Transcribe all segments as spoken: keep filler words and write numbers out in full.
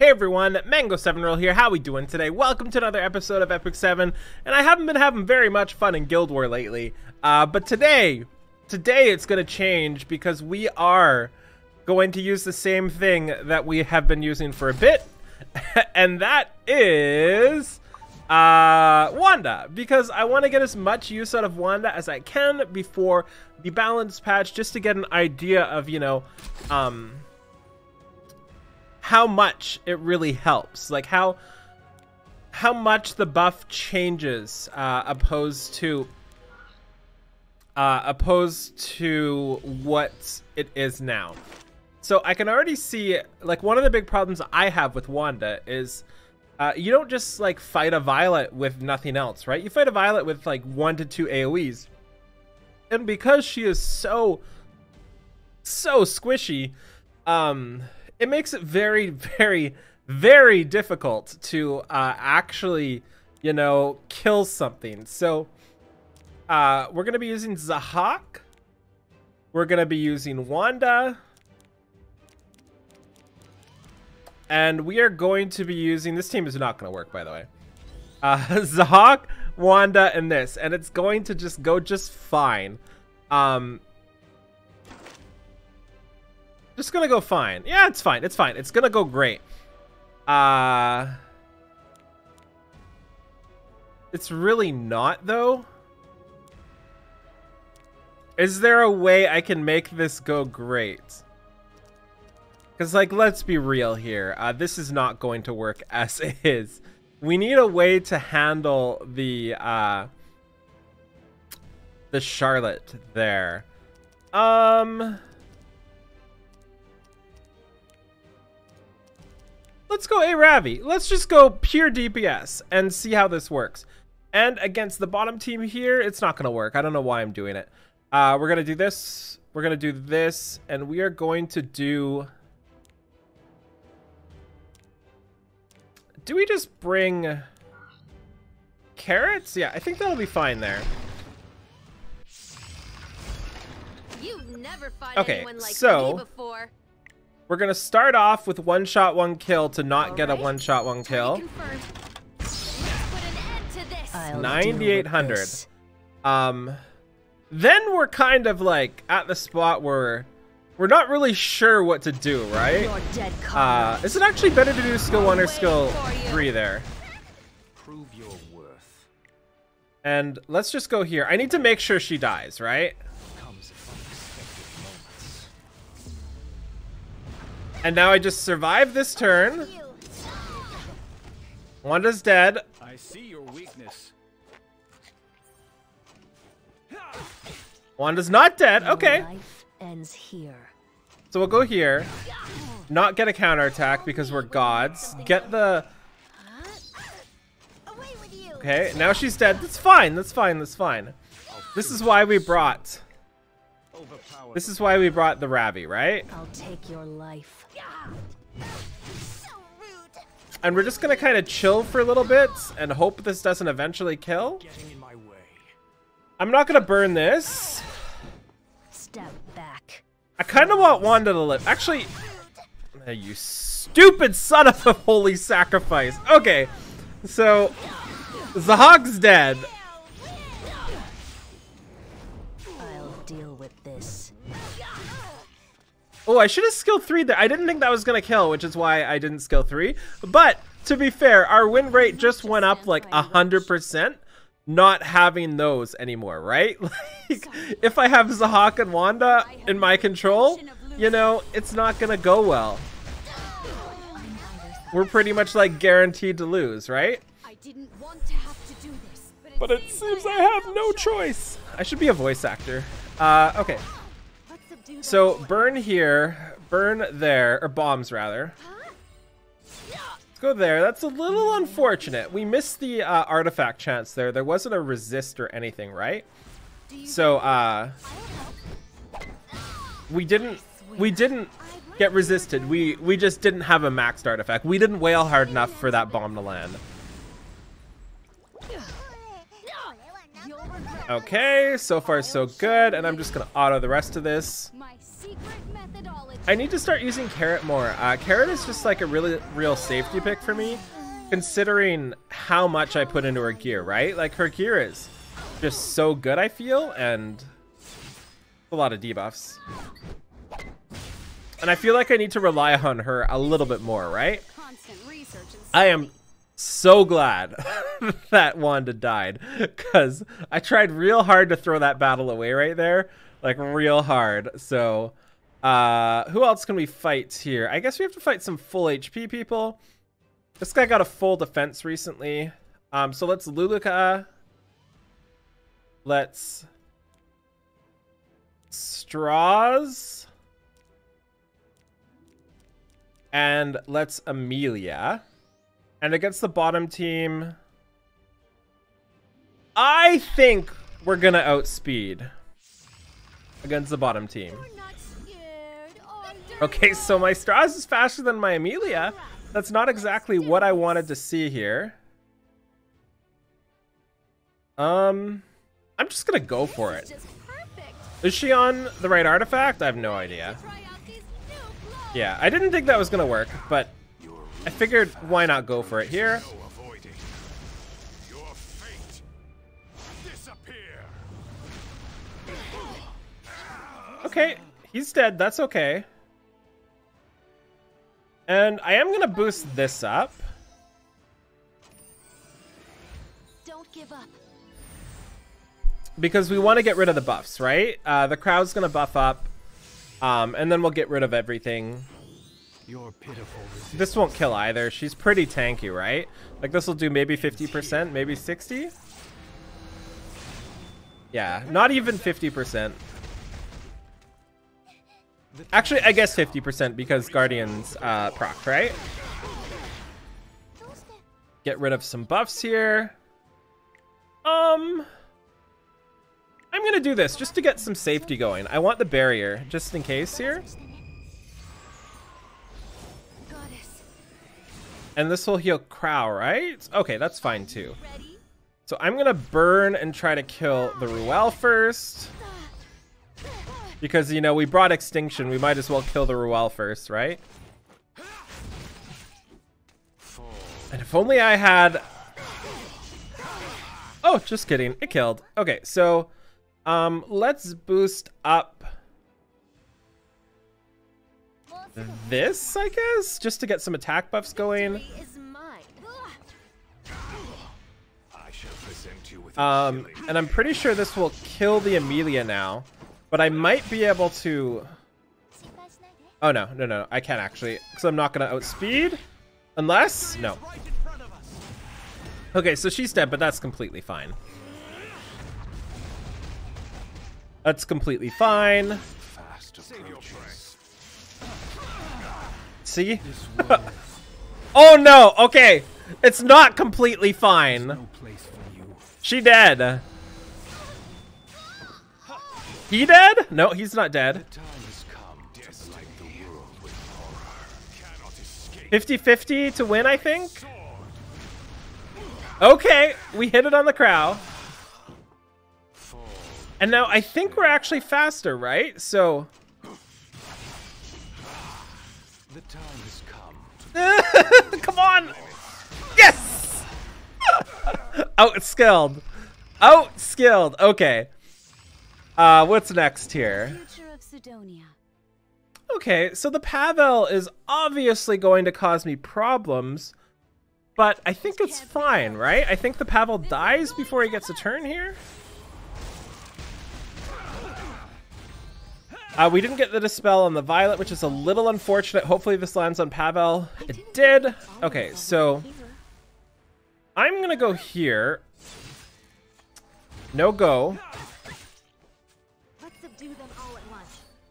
Hey everyone, Mango seven roll here, how we doing today? Welcome to another episode of Epic Seven, and I haven't been having very much fun in Guild War lately, uh, but today, today it's going to change because we are going to use the same thing that we have been using for a bit, and that is uh, Wanda, because I want to get as much use out of Wanda as I can before the balance patch, just to get an idea of, you know, um... how much it really helps, like how how much the buff changes uh, opposed to uh, opposed to what it is now. So I can already see, like, one of the big problems I have with Wanda is uh, you don't just like fight a Violet with nothing else, right? You fight a Violet with like one to two A O Es, and because she is so so squishy, um. it makes it very, very, very difficult to uh, actually, you know, kill something. So uh, we're going to be using Zahhak. We're going to be using Wanda. And we are going to be using... this team is not going to work, by the way. Uh, Zahhak, Wanda, and this. And it's going to just go just fine. Um... Just gonna go fine. Yeah, it's fine. It's fine. It's gonna go great. Uh, it's really not, though. Is there a way I can make this go great? Because, like, let's be real here. Uh, this is not going to work as is. We need a way to handle the, uh, the Charlotte there. Um... Let's go A-Ravi. Let's just go pure D P S and see how this works. And against the bottom team here, it's not going to work. I don't know why I'm doing it. Uh, we're going to do this. We're going to do this. And we are going to do... do we just bring carrots? Yeah, I think that'll be fine there. You've never fought okay, anyone like so... me before. We're going to start off with one shot, one kill to not All get right. a one shot, one kill. ninety-eight hundred. Um, then we're kind of like at the spot where we're not really sure what to do, right? Uh, is it actually better to do skill one or skill three there? Prove your worth. And let's just go here. I need to make sure she dies, right? And now I just survive this turn. Wanda's dead. I see your weakness. Wanda's not dead. Okay. Life ends here. So we'll go here. Not get a counterattack because we're gods. Get the... okay, now she's dead. That's fine. That's fine. That's fine. This is why we brought... This is why we brought the Ravi, right? I'll take your life. And we're just gonna kind of chill for a little bit and hope this doesn't eventually kill. I'm not gonna burn this. Step back. I kind of want Wanda to live. Actually, you stupid son of a holy sacrifice. Okay, so Zahhak's dead. Oh, I should have skilled three there. I didn't think that was going to kill, which is why I didn't skill three. But to be fair, our win rate just went up like one hundred percent not having those anymore, right? Like, if I have Zahhak and Wanda in my control, you know, it's not going to go well. We're pretty much like guaranteed to lose, right? But it seems I have no choice. I should be a voice actor. Uh, okay. So, burn here, burn there, or bombs rather. Let's go there. That's a little unfortunate. We missed the uh, artifact chance there. There wasn't a resist or anything, right? So, uh... we didn't, we didn't get resisted. We, we just didn't have a maxed artifact. We didn't wail hard enough for that bomb to land. Okay, so far so good, and I'm just gonna auto the rest of this. I need to start using Carrot more. Uh, Carrot is just like a really real safety pick for me, considering how much I put into her gear, right? Like, her gear is just so good, I feel, and a lot of debuffs. And I feel like I need to rely on her a little bit more, right? I am so glad that Wanda died, because I tried real hard to throw that battle away right there. Like, real hard. So, uh, who else can we fight here? I guess we have to fight some full H P people. This guy got a full defense recently. Um, so let's Luluka. Let's Straze. And let's Amelia. And against the bottom team, I think we're going to outspeed against the bottom team. Okay, so my Straze is faster than my Amelia. That's not exactly what I wanted to see here. Um, I'm just going to go for it. Is she on the right artifact? I have no idea. Yeah, I didn't think that was going to work, but I figured why not go for it here. Okay, he's dead. That's okay. And I am going to boost this up. Don't give up. Because we want to get rid of the buffs, right? Uh, the crowd's going to buff up. Um, and then we'll get rid of everything. Your pitiful resistance. This won't kill either. She's pretty tanky, right? Like, this will do maybe fifty percent, maybe sixty? Yeah, not even fifty percent. Actually, I guess fifty percent because Guardians uh, proc, right? Get rid of some buffs here. Um... I'm gonna do this just to get some safety going. I want the barrier just in case here. And this will heal Crow, right? Okay, that's fine too. So I'm gonna burn and try to kill the Ruel first. Because, you know, we brought extinction. We might as well kill the Ruel first, right? And if only I had... Oh, just kidding. It killed. Okay, so... Um, let's boost up this, I guess, just to get some attack buffs going. Um, and I'm pretty sure this will kill the Amelia now, but I might be able to... Oh, no, no, no, I can't actually, because I'm not going to outspeed, unless... No. Okay, so she's dead, but that's completely fine. That's completely fine. See? Oh no! Okay! It's not completely fine. She dead. He dead? No, he's not dead. fifty fifty to win, I think? Okay, we hit it on the crow. And now I think we're actually faster, right? So the time has come. Come on! Yes! Outskilled. Outskilled. Okay. Uh, what's next here? Okay, so the Pavel is obviously going to cause me problems, but I think it's fine, right? I think the Pavel dies before he gets a turn here. Uh, we didn't get the dispel on the Violet, which is a little unfortunate. Hopefully this lands on Pavel. It did. Okay, so I'm going to go here. No go.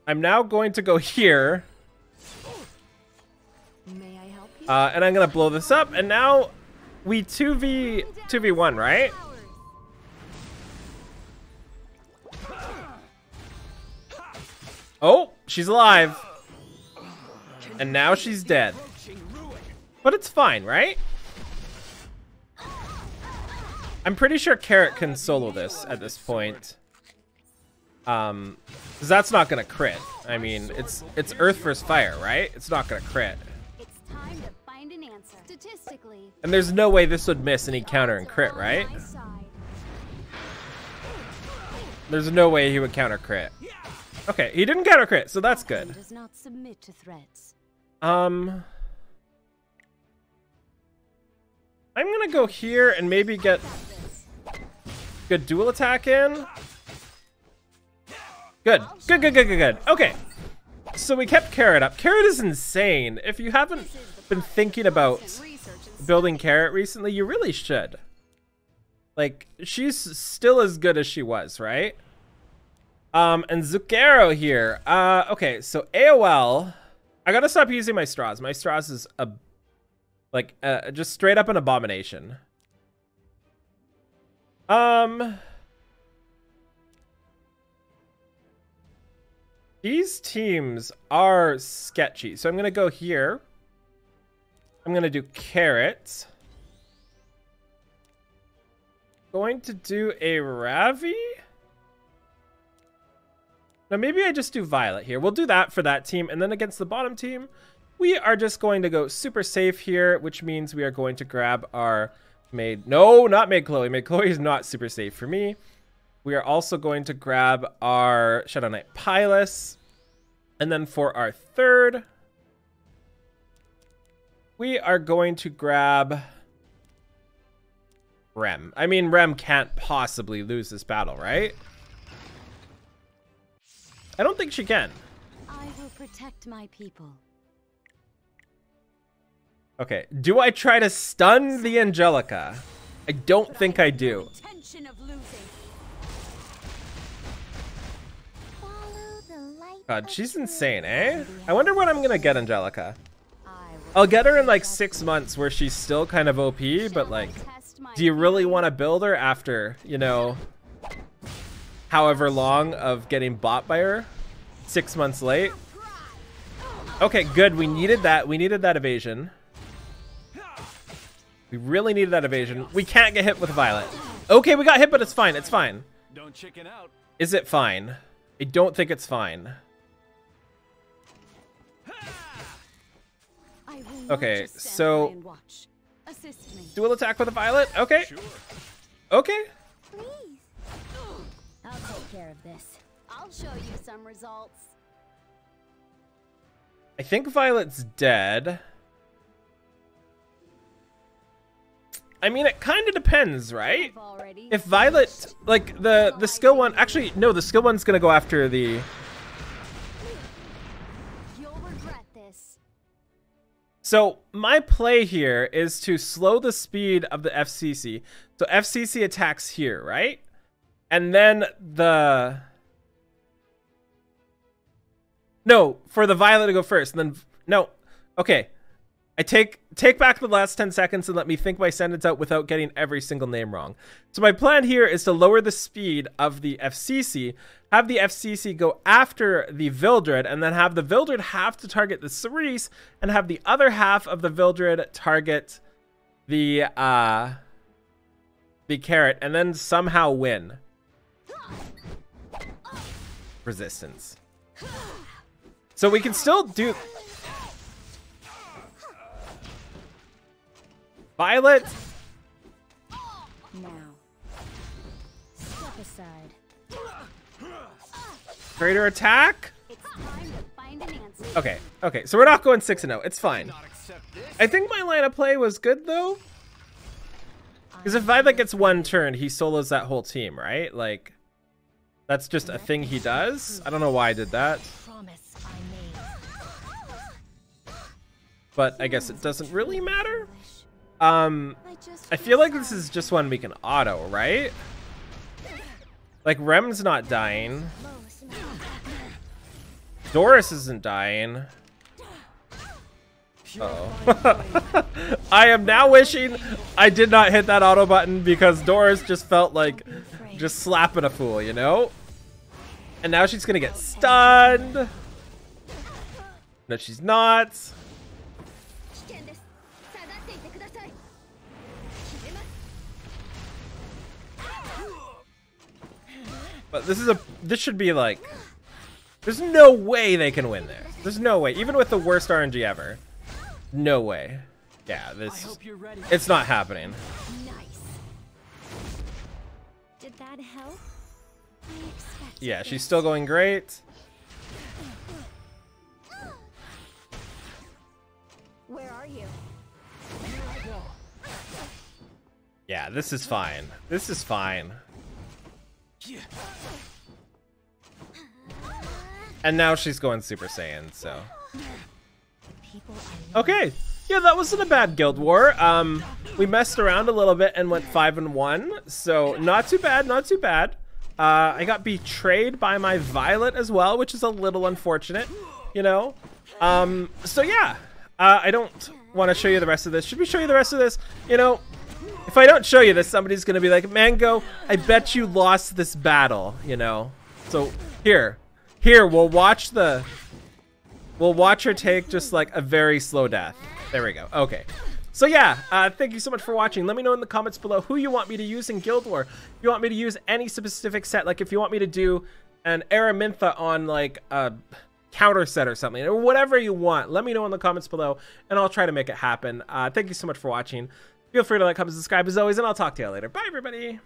I'm now going to go here. Uh, and I'm going to blow this up. And now we two v one, right? Oh, she's alive. And now she's dead. But it's fine, right? I'm pretty sure Carrot can solo this at this point. Um, cause that's not gonna crit. I mean, it's it's Earth versus Fire, right? It's not gonna crit. It's time to find an answer. Statistically, and there's no way this would miss any counter and crit, right? There's no way he would counter crit. Okay, he didn't counter crit, so that's good. Does not submit to threats. Um, I'm gonna go here and maybe get good dual attack in. Good, good, good, good, good, good. Okay, so we kept Carrot up. Carrot is insane. If you haven't been thinking about building Carrot recently, you really should. Like, she's still as good as she was, right? Um, and Zucchero here. Uh, okay, so A O L. I gotta stop using my Straze. My Straze is a, like, uh, just straight up an abomination. Um, these teams are sketchy, so I'm gonna go here. I'm gonna do Carrots. Going to do A-Ravi. Now maybe I just do Violet here. We'll do that for that team, and then against the bottom team, we are just going to go super safe here, which means we are going to grab our Maid. No, not Maid Chloe. Maid Chloe is not super safe for me. We are also going to grab our Shadow Knight Pylos, and then for our third, we are going to grab Rem. I mean, Rem can't possibly lose this battle, right? I don't think she can. I will protect my people. Okay, do I try to stun the Angelica? I don't think I do. God, she's insane, eh? I wonder what I'm gonna get Angelica. I'll get her in like six months where she's still kind of O P, but like, do you really want to build her after, you know, however long of getting bought by her? Six months late. Okay, good. We needed that. We needed that evasion. We really needed that evasion. We can't get hit with Violet. Okay, we got hit, but it's fine. It's fine. Don't chicken out. Is it fine? I don't think it's fine. Okay, so dual attack with a Violet. Okay. Okay. I'll take care of this. I'll show you some results. I think Violet's dead. I mean, it kind of depends, right? If Violet, like the the skill one, actually no, the skill one's gonna go after the. You'll regret this. So my play here is to slow the speed of the F C C. So F C C attacks here, right? And then the... No, for the Violet to go first. And then... No. Okay. I take take back the last ten seconds and let me think my sentence out without getting every single name wrong. So my plan here is to lower the speed of the F C C, have the F C C go after the Vildred, and then have the Vildred half to target the Cerise, and have the other half of the Vildred target the, uh, the Carrot, and then somehow win. Resistance. So we can still do... Violet! Now. Step aside. Greater attack? It's time to find an answer. Okay, okay, so we're not going six and oh. It's fine. I think my line of play was good, though. Because if Violet gets one turn, he solos that whole team, right? Like, that's just a thing he does. I don't know why I did that. But I guess it doesn't really matter. Um, I feel like this is just one we can auto, right? Like, Rem's not dying. Doris isn't dying. Uh-oh. I am now wishing I did not hit that auto button because Doris just felt like just slapping a fool, you know? And now she's gonna get stunned. No, she's not. But this is a, this should be like, there's no way they can win there. There's no way, even with the worst R N G ever. No way. Yeah, this, I hope you're ready. It's not happening. Nice. Did that help? Yeah, she's still going great. Where are you? Yeah, this is fine. This is fine. And now she's going Super Saiyan, so. Okay. Yeah, that wasn't a bad Guild War. Um, we messed around a little bit and went five and one, so not too bad, not too bad. Uh, I got betrayed by my Violet as well, which is a little unfortunate, you know. Um, so yeah, uh, I don't want to show you the rest of this. Should we show you the rest of this? You know, if I don't show you this, somebody's gonna be like, Mango, I bet you lost this battle, you know. So here, here we'll watch the, we'll watch her take just like a very slow death. There we go. Okay. So yeah, uh, thank you so much for watching. Let me know in the comments below who you want me to use in Guild War. If you want me to use any specific set, like if you want me to do an Aramintha on like a counter set or something, or whatever you want, let me know in the comments below and I'll try to make it happen. Uh, thank you so much for watching. Feel free to like, comment, subscribe as always, and I'll talk to you later. Bye everybody!